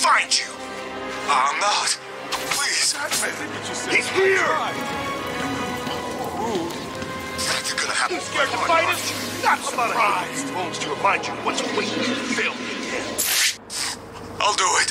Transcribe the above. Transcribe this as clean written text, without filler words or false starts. find you. I'm not. Please. He's here. That's gonna happen. You scared to fight us? Not surprised. Bones to remind you what's waiting. Fail me again. I'll do it.